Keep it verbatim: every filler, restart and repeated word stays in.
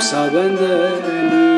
yoksa benden